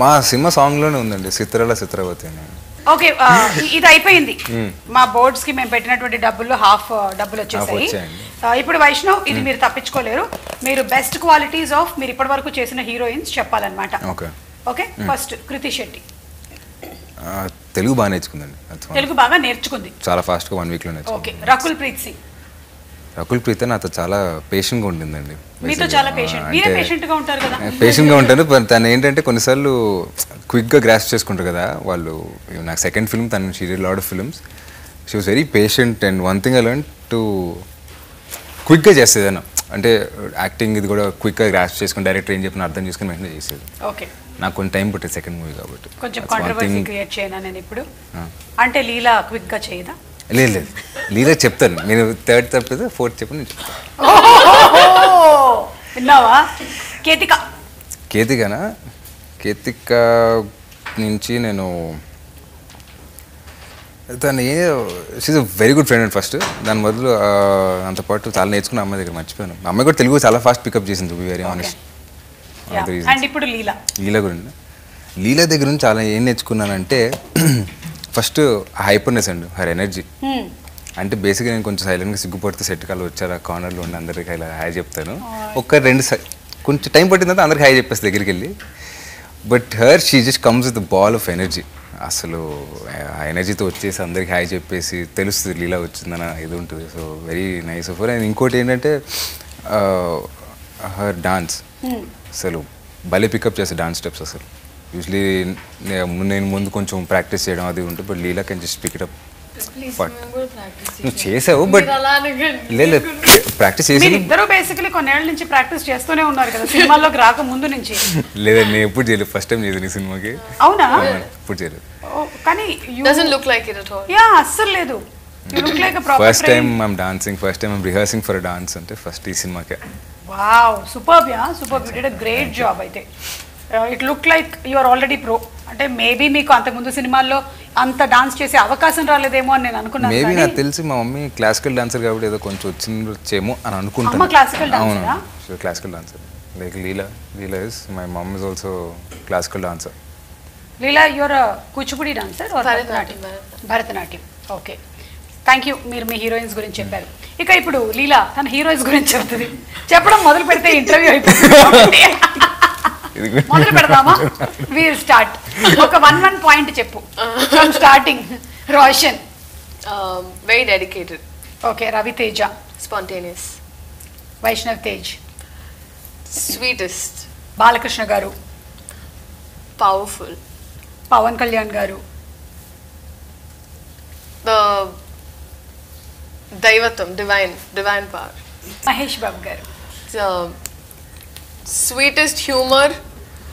మా సినిమా సాంగ్ లోనే ఉందండి సిత్రల చిత్రవతి అని. ఓకే ఇది అయిపోయింది మా బోర్డ్స్ కి మేము పెట్టినటువంటి డబ్బుల్లో హాఫ్ డబ్బులు వచ్చేసాయి. ఇప్పుడు వైష్ణవ్ ఇది మీరు తప్పించుకోలేరు మీరు బెస్ట్ క్వాలిటీస్ ఆఫ్ మీరు ఇప్పటి వరకు చేసిన హీరోయిన్స్ చెప్పాలన్నమాట. ఓకే ఫస్ట్ కృతి శెట్టి తెలుగు బాగా నేర్చుకుందండి తెలుగు బాగా నేర్చుకుంది చాలా ఫాస్ట్ గా వన్ వీక్ లో నేర్చుకుంది. ఓకే రకుల్ ప్రీత్ సింగ్ రకుల్ ప్రీత నాతో చాలా పేషెంట్గా ఉండిందండి పేషెంట్గా ఉంటాను తను ఏంటంటే కొన్నిసార్లు క్విక్గా గ్రాస్ప్ చేసుకుంటారు కదా వాళ్ళు నాకు సెకండ్ ఫిల్మ్ తను she did lot of films she was very patient and one thing I learn to క్విక్గా చేసేదాను అంటే యాక్టింగ్ ఇది కూడా క్విక్గా గ్రాస్ప్ చేసుకుని డైరెక్టర్ ఏం చెప్పిన అర్థం చేసుకుని వెంటనే చేసేది. ఓకే నాకు కొంచెం టైం పట్టింది సెకండ్ మూవీ కాబట్టి కొంచెం కాంట్రవర్సీ క్రియేట్ చేయనా నేను ఇప్పుడు అంటే లీలా క్విక్గా చేయదా లేదు లేదు లీలా చెప్తాను నేను థర్డ్ తప్పితే ఫోర్త్ చెప్పి నేను చెప్తాను. విన్నావా కేతిక కేతికనా కేతిక నుంచి నేను తను ఏ she's very good friend and first దాని బదులు అంత పాటు చాలా నేర్చుకున్న అమ్మాయి దగ్గర మర్చిపోయాను అమ్మాయి కూడా తెలుగు చాలా ఫాస్ట్ పికప్ చేసింది to be very honest. And ఇప్పుడు లీలా లీలా గురించి లీలా దగ్గర నుంచి చాలా ఏం నేర్చుకున్నానంటే ఫస్ట్ హైపర్నెస్ అండి హర్ ఎనర్జీ అంటే బేసిక్గా నేను కొంచెం సైలెంట్గా సిగ్గుపడితే సెట్ కాలు వచ్చారు ఆ కార్నర్లో ఉండి అందరికి ఇలా హాయ్ చెప్తాను ఒక రెండు కొంచెం టైం పట్టిన తర్వాత అందరికి హాయ్ చెప్పేసి దగ్గరికి వెళ్ళి but her she just comes with ball of energy అసలు ఆ ఎనర్జీతో వచ్చేసి అందరికి హాయ్ చెప్పేసి తెలుస్తుంది లీలా వచ్చిందన్న ఇది ఉంటుంది. So very nice of her. And ఇంకోటి ఏంటంటే హర్ డాన్స్ అసలు భలే పికప్ చేస్తారు డాన్స్ స్టెప్స్ అసలు యూజువలీ నేను ముందు కొంచెం ప్రాక్టీస్ చేయడం అది ఉంటుంది but Leela can just pick it up but నువ్వు చేసావు బట్ లేదు ప్రాక్టీస్ చేసి ఇద్దరు బేసికలీ కొన్నేళ్ళ నుంచి ప్రాక్టీస్ చేస్తూనే ఉన్నారు కదా సినిమాలోకి రాక ముందు నుంచి లేదా నేను ఎప్పుడు చేయలేదు ఫస్ట్ టైం చేయదు నీ సినిమాకి అవునా ఎప్పుడు చేయలేదు కానీ అస్సలు లేదు first time I'm dancing first time I'm rehearsing for dance అంటే ఫస్ట్ ఈ సినిమాకే. Wow superb yeah superb you did a great job I think it look like you are already pro అంటే మేబీ మీకు అంతకుముందు సినిమాల్లో అంత డాన్స్ చేసే అవకాశం రాలేదేమో అని నేను అనుకున్నాను మేబీ నాకు తెలిసి మా మమ్మీ క్లాసికల్ డాన్సర్ కాబట్టి ఏదో కొంచెం వచ్చిందేమో అని అనుకుంటాను అమ్మ క్లాసికల్ డాన్సరా she classical dancer like Leela Leela is my mum is also classical dancer Leela you are Kuchipudi dancer or Bharatanatyam Bharatanatyam. Okay thank you మీరు మీ హీరోయిన్స్ గురించి చెప్పారు ఇక ఇప్పుడు లీలా తన హీరోయిన్స్ గురించి చెప్తుంది చెప్పడం మొదలు పెడితే ఇంటర్వ్యూ అయిపోతుంది మొదలు పెడతామా వీల్ స్టార్ట్ ఒక వన్ వన్ పాయింట్ చెప్పు from starting Roshan very dedicated Okay, Ravi Teja. Spontaneous. Vaishnav Tej. Sweetest. Balakrishna garu. Powerful. Pavan Kalyan garu. The Daivatam, divine, divine power. Mahesh Babu garu. The sweetest humor.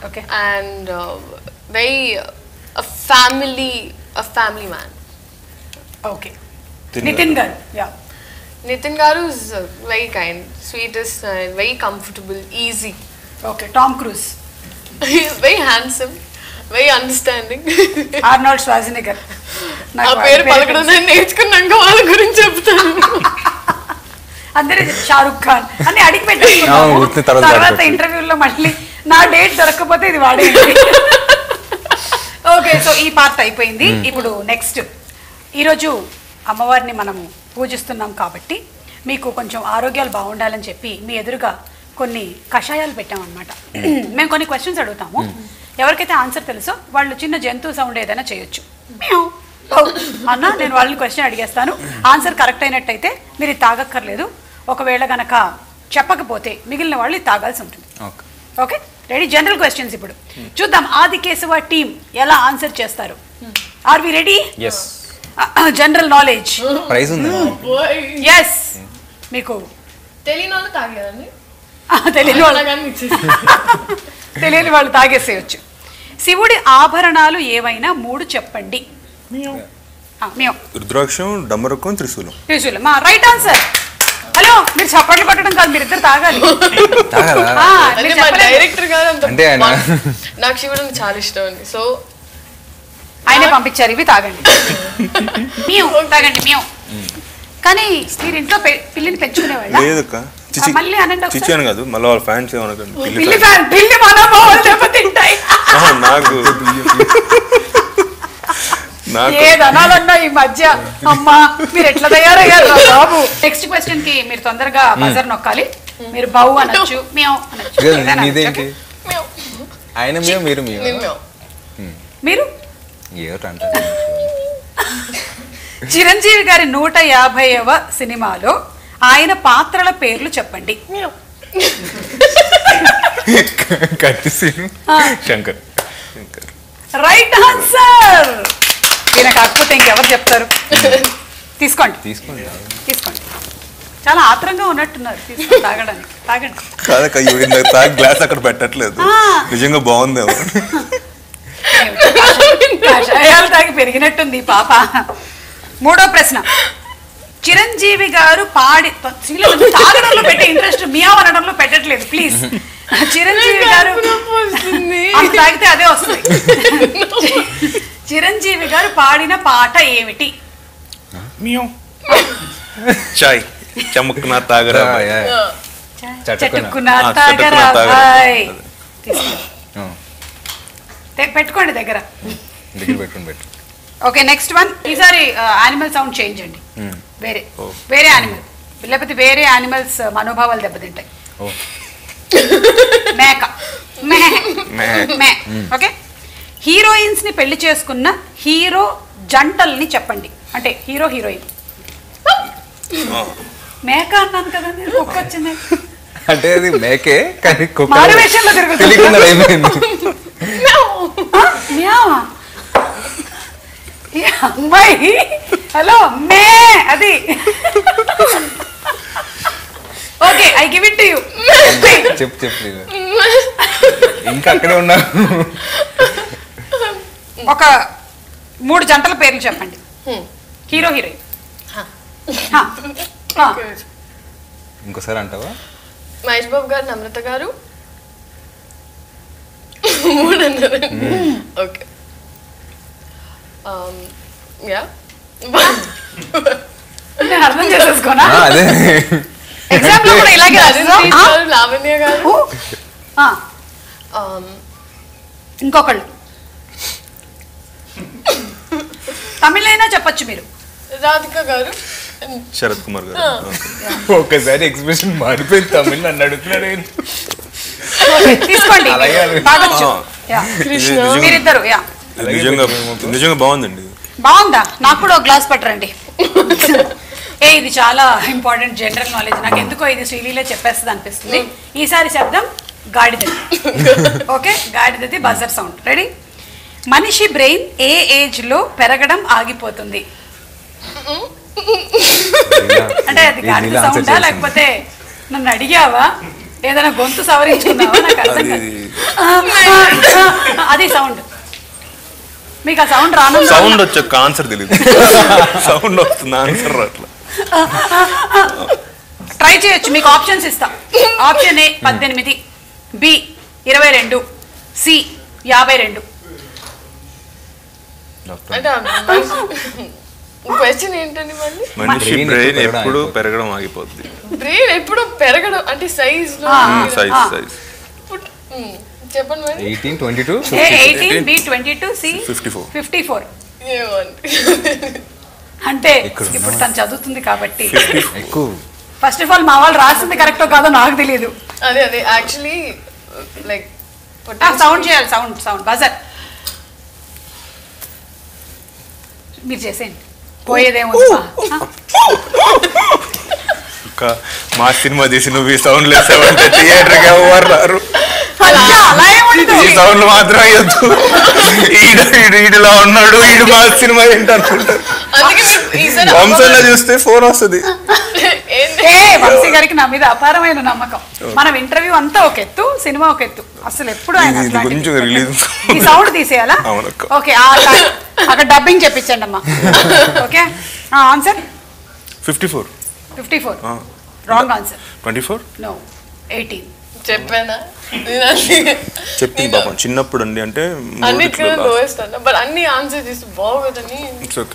Okay. And uh, very uh, a family, a family man. Okay. Nitin garu. Yeah. Nitin garu is uh, very kind, sweetest, uh, very comfortable, easy. Okay. Tom Cruise. He's very handsome, very understanding. Arnold Schwarzenegger. అందరే షారుఖ్ ఖాన్ అని అడిగి పెట్టాను తర్వాత ఇంటర్వ్యూలో మళ్ళీ నా డేట్ దొరకకపోతే ఇది వాడేయండి. ఓకే, సో ఈ పార్ట్ అయిపోయింది. ఇప్పుడు నెక్స్ట్, ఈరోజు అమ్మవారిని మనము పూజిస్తున్నాం కాబట్టి మీకు కొంచెం ఆరోగ్యాలు బాగుండాలని చెప్పి మీ ఎదురుగా కొన్ని కషాయాలు పెట్టామన్నమాట. మేము కొన్ని క్వశ్చన్స్ అడుగుతాము, ఎవరికైతే ఆన్సర్ తెలుసో వాళ్ళు చిన్న జంతువు సౌండ్ ఏదైనా చేయొచ్చు. అన్న నేను వాళ్ళని క్వశ్చన్ అడిగేస్తాను, ఆన్సర్ కరెక్ట్ అయినట్టయితే మీరు తాగక్కర్లేదు, ఒకవేళ గనక చెప్పకపోతే మిగిలిన వాళ్ళు తాగాల్సి ఉంటుంది. Okay, ready? జనరల్ క్వశ్చన్స్ ఇప్పుడు చూద్దాం, ఆదికేశవ టీమ్ ఎలా ఆన్సర్ చేస్తారు. Are we ready? General knowledge prize ఉంది. ఎస్, మీకు తెలియని వాళ్ళు తాగేదండి, తెలియని వాళ్ళ తెలియని వాళ్ళు తాగేసేయచ్చు. శివుడి ఆభరణాలు ఏవైనా మూడు చెప్పండి. రుద్రాక్షం, డమరుకం, త్రిశూలం. త్రిశూలం, మా రైట్ ఆన్సర్. హలో, మీరు చప్పట్లు కొట్టడం కాదు, మీరు ఇద్దరు తాగాలి. డైరెక్టర్ గారు నాకు శివుడు చాలా ఇష్టం అండి, సో ఆయన పంపించారు ఇవి తాగండి. తాగండి మేము. కానీ మీరు ఇంట్లో పిల్లిని పెంచుకునేవాళ్ళు? మళ్ళీ అనండి, మళ్ళీ వాళ్ళ ఫ్యాన్స్ ఏదనాలన్నా ఈ మధ్య. అమ్మా మీరు ఎట్లా తయారయ్యారు బాబు. నెక్స్ట్ క్వశ్చన్ కి మీరు తొందరగా బజర్ నొక్కాలి. మీరు బౌ అనొచ్చు, మేము అనొచ్చు. ఆయన మేము, మీరు మీరు చిరంజీవి గారి నూట యాభైవ సినిమాలో ఆయన పాత్రల పేర్లు చెప్పండి. శంకర్. Right answer. ఈయన కాకపోతే ఇంకెవరు చెప్తారు? తీసుకోండి తీసుకోండి తీసుకోండి. చాలా ఆత్రంగా ఉన్నట్టున్నారు తాగడానికి. తాగండి. బాగుంది, కషాయాలు తాగి పెరిగినట్టుంది పాప. మూడో ప్రశ్న, చిరంజీవి గారు పాడి తాగడంలో పెట్టే ఇంట్రెస్ట్ మియావ్ అనడంలో పెట్టట్లేదు, ప్లీజ్. చిరంజీవి గారు తాగితే అదే వస్తుంది. చిరంజీవి గారు పాడిన పాట ఏమిటి? పెట్టుకోండి దగ్గర. Okay, next one. ఈసారి యానిమల్ సౌండ్ చేంజ్ అండి, వేరే వేరే యానిమల్, లేకపోతే వేరే యానిమల్స్ మనోభావాలు దెబ్బతింటాయి. మేక. ఓకే, హీరోయిన్స్ ని పెళ్లి చేసుకున్న హీరో జంటల్ని చెప్పండి, అంటే హీరో హీరోయిన్. మేక అన్నాను కదా, కుక్క వచ్చింది అంటే అది మేకే కానీ అమ్మాయి. హలో మే అది. Okay, I give it to you. చెప్పు చెప్పు, ఇంకా అక్కడే ఉన్నా. ఒక మూడు జంటల పేర్లు చెప్పండి, హీరో హీరోయిన్. ఇంకోసారి అంటావా? మహేష్ బాబు గారు, నమ్రత గారు. ఓకే, అర్థం చేసేసుకోనా? ఎగ్జాంపుల్ కూడా ఇలాగే రాదు. లావణ్య గారు, ఇంకొకళ్ళు. తమిళైనా చెప్పచ్చు మీరు. రాధిక గారు, శరత్ కుమార్ గారు. ఒకసారి ఎక్స్ప్రెషన్ మారిపోయింది, తమిళ నన్ను అడుగుతున్నాడు. తీసుకోండి, మీరిద్దరు. నిజంగా బాగుందండి. బాగుందా? నాకు కూడా ఒక గ్లాస్ పెట్టరండి. ఏ ఇది చాలా ఇంపార్టెంట్ జనరల్ నాలెడ్జ్. నాకు ఎందుకో ఇది శ్రీలీల చెప్పేస్తుంది అనిపిస్తుంది. ఈసారి శబ్దం గాడిదది. ఓకే, గాడిదది బజర్ సౌండ్. రెడీ? మనిషి బ్రెయిన్ ఏ ఏజ్లో పెరగడం ఆగిపోతుంది? అంటే అది గాడిద సౌండా లేకపోతే నన్ను అడిగావా, ఏదైనా గొంతు సవరించుకున్నావా, నాకు అర్థం కాదు. అది సౌండ్. మీకు ఆ సౌండ్ రాను. సౌండ్ వచ్చాక ఆన్సర్ తెలియదు. సౌండ్ వస్తుంది, ఆన్సర్ రాట్లా. ట్రై చేయొచ్చు, మీకు ఆప్షన్స్ ఇస్తా. ఆప్షన్ ఏ పద్దెనిమిది, బి ఇరవై రెండు, సి యాభై రెండు. క్వశ్చన్ ఏంటండి మళ్ళీ? మనిషి బ్రెయిన్ ఎప్పుడు పెరగడం ఆగిపోద్ది? బ్రెయిన్ ఎప్పుడు పెరగడం అంటే సైజ్ లో సైజ్ సైజ్ చెప్పండి మరి. Eighteen twenty two eighteen B twenty two C fifty four fifty four. అంటే ఇప్పుడు తను చదువుతుంది కాబట్టి ఫస్ట్ ఆఫ్ ఆల్ మా వాళ్ళు రాసింది కరెక్టో కాదో నాకు తెలియదు. అదే అదే యాక్చువల్లీ లైక్ సౌండ్ చేయాలి. సౌండ్ సౌండ్ బజర్ మీరు చేసేయండి. పోయేదేమో ఇంకా మా సినిమా తీసి నువ్వు ఈ సౌండ్ లేసావంటే థియేటర్కి ఎవరు రారు. ఈ సౌండ్ మాత్రం అయ్యొద్దు, ఈడులా ఉన్నాడు, ఈడు మా సినిమా ఏంటి అనుకుంటారు. వంశంలో చూస్తే ఫోన్ వస్తుంది. వంశీ గారికి నా మీద అపారమైన నమ్మకం. మనం ఇంటర్వ్యూ అంతా ఒక ఎత్తు, సినిమా ఒక ఎత్తు. అసలు ఎప్పుడు ఆయన సౌండ్ తీసేయాలా? ఓకే, అక్కడ డబ్బింగ్ చెప్పించండి అమ్మా. Okay, answer fifty four fifty four. Wrong answer. Twenty four. No, eighteen. చెప్పానా? చెప్పింది పాపం చిన్నప్పుడు అండి. అంటే అన్ని ఆన్సర్ చేసి బాగోదని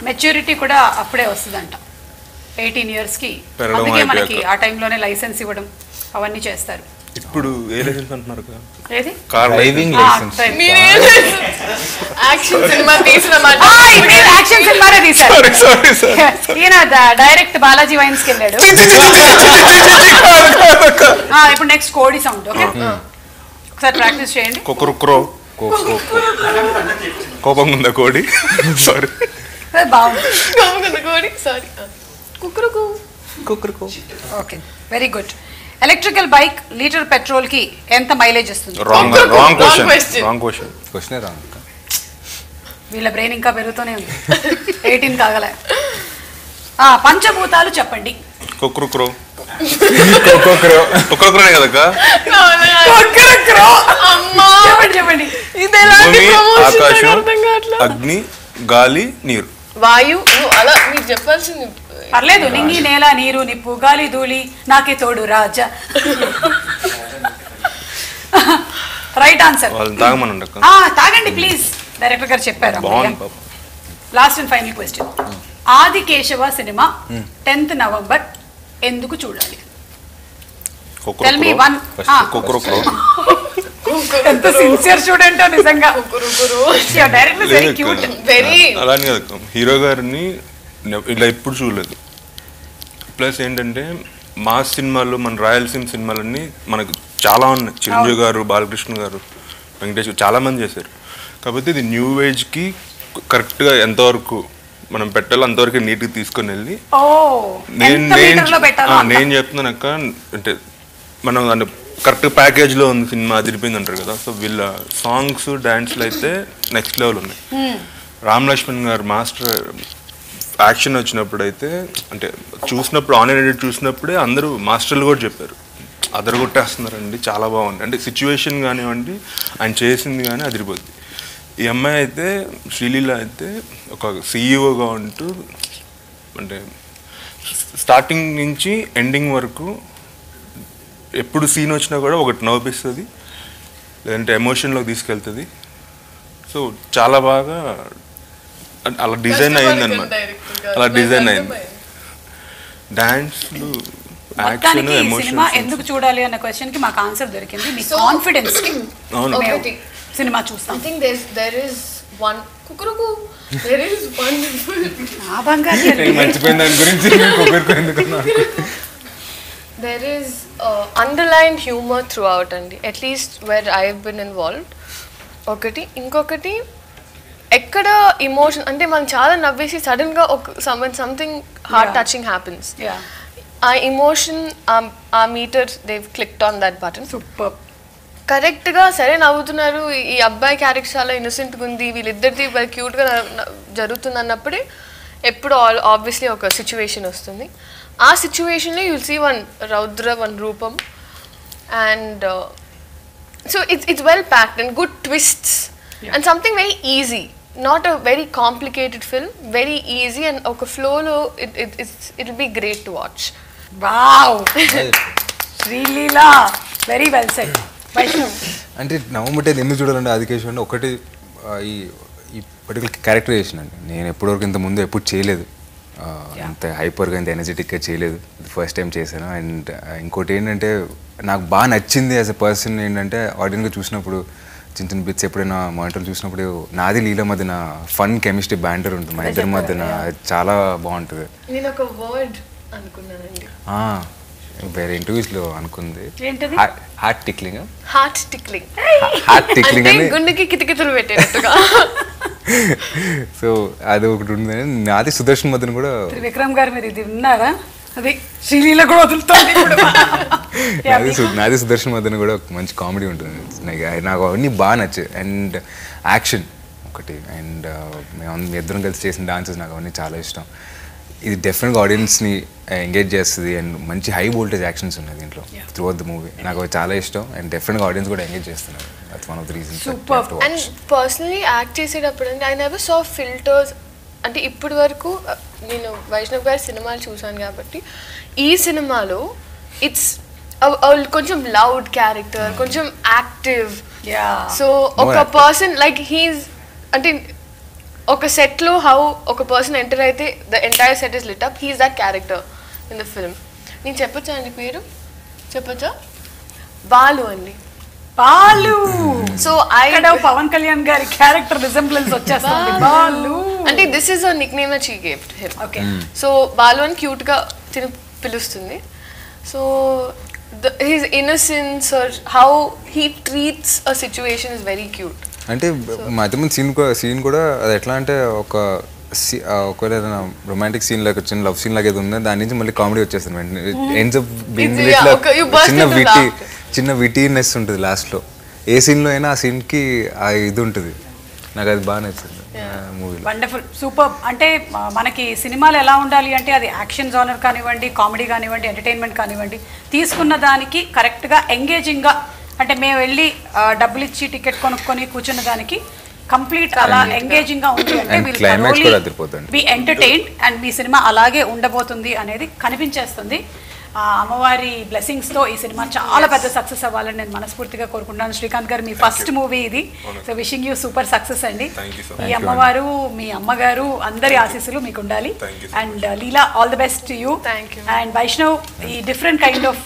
మెచ్యూరిటీ కూడా అప్పుడే వస్తుందంట, ఎయిటీన్ ఇయర్స్ కి. అందుకే మనకి ఆ టైంలోనే లైసెన్స్ ఇవ్వడం అవన్నీ చేస్తారు. ఇప్పుడు ఏ లైసెన్స్ అంటున్నారు? ఈయన డైరెక్ట్ బాలాజీ వైన్స్ కి వెళ్ళాడు. ఇప్పుడు నెక్స్ట్ కోడి సౌండ్. ఓకే, ఒకసారి ప్రాక్టీస్ చేయండి. కుక్రుక్రో. కోపంగా ఉందా కోడి? సారీ, బాగుంది. కోపంగా ఉందా కోడి? సారీ. కుక్రుకు కుక్రుకు. Okay, very good. Electrical bike litre petrol కి ఎంత మైలేజ్ ఇస్తుంది? వీళ్ళ బ్రెయిన్ ఇంకా పెరుగుతూనే ఉంది, ఎయిటీన్ కాగలే. పంచభూతాలు చెప్పండి. కుక్రుక్రో. చెప్పండి. అగ్ని, గాలి, నీరు, వాయు. అలా మీరు చెప్పాల్సింది పర్లేదు. నింగి, నేల, నీరు, నిప్పు, గాలి, ధూళి, నాకే తోడు రాజా. Right answer. తాగండి ప్లీజ్, డైరెక్టర్ గారు చెప్పారు. Last and final question. Aadikeshava cinema tenth November ఎందుకు చూడాలి? Tell me one. ఎంత సిన్సియర్ చూడంటో నిజంగా. Director very cute. వెరీ అలానే హీరో గారిని ఇలా ఎప్పుడు చూడలేదు. ప్లస్ ఏంటంటే మా సినిమాలు, మన రాయలసీమ సినిమాలన్నీ మనకు చాలా ఉన్నాయి. చిరంజీవి గారు, బాలకృష్ణ గారు, వెంకటేష్ గారు చాలామంది చేశారు. కాకపోతే ఇది న్యూ ఏజ్కి కరెక్ట్గా ఎంతవరకు మనం పెట్టాలో అంతవరకు నీట్గా తీసుకొని వెళ్ళి నేను నేను చెప్తున్నాను అక్క. అంటే మనం దాని కరెక్ట్ ప్యాకేజ్లో ఉంది సినిమా, అదిరిపోయింది అంటారు కదా. సో వీళ్ళ సాంగ్స్, డ్యాన్స్లు అయితే నెక్స్ట్ లెవెల్ ఉన్నాయి. రామ్ లక్ష్మణ్ గారు మాస్టర్. యాక్షన్ వచ్చినప్పుడు అయితే అంటే చూసినప్పుడు, ఆన్లైన్ ఎడిట్ చూసినప్పుడే అందరూ మాస్టర్లు కూడా చెప్పారు అదరు కొట్టేస్తున్నారండి, చాలా బాగుంది అంటే. సిచ్యువేషన్ కానివ్వండి, ఆయన చేసింది కానీ అదిరిపోద్ది. ఈ అమ్మాయి అయితే, శ్రీలీల అయితే ఒక సీఈఓగా ఉంటూ అంటే స్టార్టింగ్ నుంచి ఎండింగ్ వరకు ఎప్పుడు సీన్ వచ్చినా కూడా ఒకటి నవ్విస్తుంది, లేదంటే ఎమోషన్లోకి తీసుకెళ్తుంది. సో చాలా బాగా అలా డిజైన్ అయింది అనమాట. అలా డిజైన్ అయింది. డాన్స్లు, యాక్షన్, ఎమోషన్. ఎందుకు చూడాలి అన్న క్వశ్చన్ కి మాకు ఆన్సర్ దొరికింది. మీ కాన్ఫిడెన్స్ కి సినిమా చూస్తాం. I think there is one కుకురుకు దేర్ ఇస్ వన్ ఆ బంగారు మర్చిపోయిన దాని గురించి కుకురుకు ఎందుకన్నారు. There is underline humour throughout అండి, at least where I have been involved. ఒకటి ఇంకొకటి ఎక్కడ ఇమోషన్ అంటే మనం చాలా నవ్వేసి సడన్ గా సంథింగ్ హార్ట్ టచింగ్ హ్యాపెన్స్ ఆ ఇమోషన్ ఆ meter they clicked on that button super correct గా సరే నవ్వుతున్నారు ఈ అబ్బాయి క్యారెక్టర్ చాలా ఇన్నోసెంట్ గా ఉంది వీళ్ళిద్దరిది క్యూట్ గా జరుగుతుంది అన్నప్పుడే ఎప్పుడు ఆబ్వియస్లీ ఒక సిచ్యువేషన్ వస్తుంది ఆ సిచ్యువేషన్లో యుల్ సీ వన్ రౌద్ర వన్ రూపం and so it's it's well packed and good twists and something very easy not a very complicated film very easy and ఒక ఫ్లోలో it it it's it will be great to watch wow Sreeleela very well said అంటే నవ్వుంటే ఎందుకు చూడాలంటే ఆదికేశవ ఒకటి ఈ ఈ పర్టికులర్ క్యారెక్టర్ చేసినండి నేను ఎప్పటివరకు ఇంత ముందు ఎప్పుడు చేయలేదు అంత హైపర్గా ఇంత ఎనర్జెటిక్గా చేయలేదు ఫస్ట్ టైం చేశాను అండ్ ఇంకోటి ఏంటంటే నాకు బాగా నచ్చింది యాజ్ అ పర్సన్ ఏంటంటే ఆడియన్గా చూసినప్పుడు చిన్న చిన్న బిట్స్ ఎప్పుడైనా మానిటర్లు చూసినప్పుడు నాది లీల మధ్యన ఫన్ కెమిస్ట్రీ బ్యాంటర్ ఉంటుంది మా ఇద్దరి మధ్యన చాలా బాగుంటుంది వేరే ఇంటర్వ్యూస్లో అనుకుంది heart tickling heart tickling heart tickling అని గుండెకి కితకితలు పెట్టేటట్టుగా సో అది ఒకటి ఉంది నాది సుదర్శన్ మధ్యన కూడా విక్రమ్ గారు మీరు ఇది విన్నారా అది శ్రీలీల కూడా వదులుతుంది నాది సుదర్శన్ మధ్యన కూడా ఒక మంచి కామెడీ ఉంటుంది నాకు అవన్నీ బాగా నచ్చాయి అండ్ యాక్షన్ ఒకటి అండ్ మేము ఇద్దరం కలిసి చేసిన డాన్సెస్ నాకు అవన్నీ చాలా ఇష్టం ఇది డెఫినెట్గా ఆడియన్స్ని ఎంగేజ్ చేస్తుంది అండ్ మంచి హై వోల్టేజ్ యాక్షన్స్ ఉన్నాయి దీంట్లో త్రూ అవుట్ ది మూవీ నాకు చాలా ఇష్టం అండ్ డెఫినెట్గా ఆడియన్స్ కూడా ఎంగేజ్ చేస్తున్నారు that's one of the reasons super and personally act చేసేటప్పుడు అంటే ఐ నెవర్ సా ఫిల్టర్స్ అంటే ఇప్పటి వరకు నేను వైష్ణవ్ గారి సినిమాలు చూసాను కాబట్టి ఈ సినిమాలో ఇట్స్ కొంచెం లౌడ్ క్యారెక్టర్ కొంచెం యాక్టివ్ సో ఒక పర్సన్ లైక్ హీస్ అంటే ఒక సెట్లో హౌ ఒక పర్సన్ ఎంటర్ అయితే the entire set is lit up he's that character in the film నేను చెప్పొచ్చా అండి పేరు చెప్పొచ్చా బాలు అండి బాలు సో ఐ పవన్ కళ్యాణ్ గారి క్యారెక్టర్ రిజెంబ్లెన్స్ వచ్చేస్తుంది బాలు అంటే this is a nickname she gave to him okay so Balu అని క్యూట్గా తిని పిలుస్తుంది so his innocence are how he treats a situation is very cute అంటే మధ్య సీన్ సీన్ కూడా అది ఎట్లా అంటే ఒక ఒకవేళ రొమాంటిక్ సీన్ లాగా చిన్న లవ్ సీన్ లాగా ఏదో ఉందో దాని నుంచి మళ్ళీ కామెడీ వచ్చేస్తాను చిన్న విటీ చిన్న విటీనెస్ ఉంటుంది లాస్ట్లో ఏ సీన్లో అయినా ఆ సీన్కి ఆ ఇది ఉంటుంది నాకు అది బాగా నచ్చింది వండర్ఫుల్ సూపర్ అంటే మనకి సినిమాలు ఎలా ఉండాలి అంటే అది యాక్షన్ జోనర్ కానివ్వండి కామెడీ కానివ్వండి ఎంటర్టైన్మెంట్ కానివ్వండి తీసుకున్న దానికి కరెక్ట్గా ఎంగేజింగ్గా అంటే మేము వెళ్ళి డబ్బులు ఇచ్చి టికెట్ కొనుక్కొని కూర్చున్న దానికి కంప్లీట్ అలా ఎంగేజింగ్ గా ఉంది అంటే బి ఎంటర్టైన్డ్ అండ్ మీ సినిమా అలాగే ఉండబోతుంది అనేది కనిపించేస్తుంది అమ్మవారి బ్లెస్సింగ్స్ తో ఈ సినిమా చాలా పెద్ద సక్సెస్ అవ్వాలని నేను మనస్ఫూర్తిగా కోరుకుంటున్నాను శ్రీకాంత్ గారు మీ ఫస్ట్ మూవీ ఇది so wishing you super success అండి మీ అమ్మవారు మీ అమ్మగారు అందరి ఆశీస్సులు మీకు ఉండాలి and Leela all the best to you and Vaishnav ఈ డిఫరెంట్ కైండ్ ఆఫ్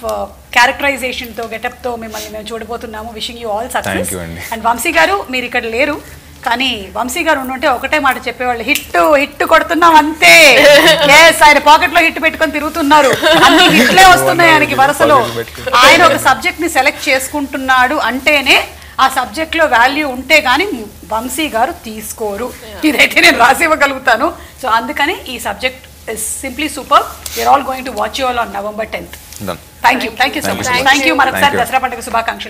క్యారెక్టరైజేషన్ తో గెటప్ తో మిమ్మల్ని మేము చూడబోతున్నాము wishing you all success and Vamsi garu మీరు ఇక్కడ లేరు కానీ వంశీ గారు ఉండుంటే ఒకటే మాట చెప్పేవాళ్ళు హిట్ హిట్ కొడుతున్నాం అంతే ఆయన పాకెట్ లో హిట్ పెట్టుకొని తిరుగుతున్నారు అన్ని హిట్లే వస్తున్నాయి ఆయనకి వరుసలో ఆయన ఒక సబ్జెక్ట్ ని సెలెక్ట్ చేసుకుంటున్నాడు అంటేనే ఆ సబ్జెక్ట్ లో వాల్యూ ఉంటే గానీ వంశీ గారు తీసుకోరు ఇదైతే నేను రాసివ్వగలుగుతాను సో అందుకని ఈ subject is simply super we're all going to watch you all on November tenth thank you thank you so much thank you మరొకసారి దసరా పండుగ శుభాకాంక్షలు.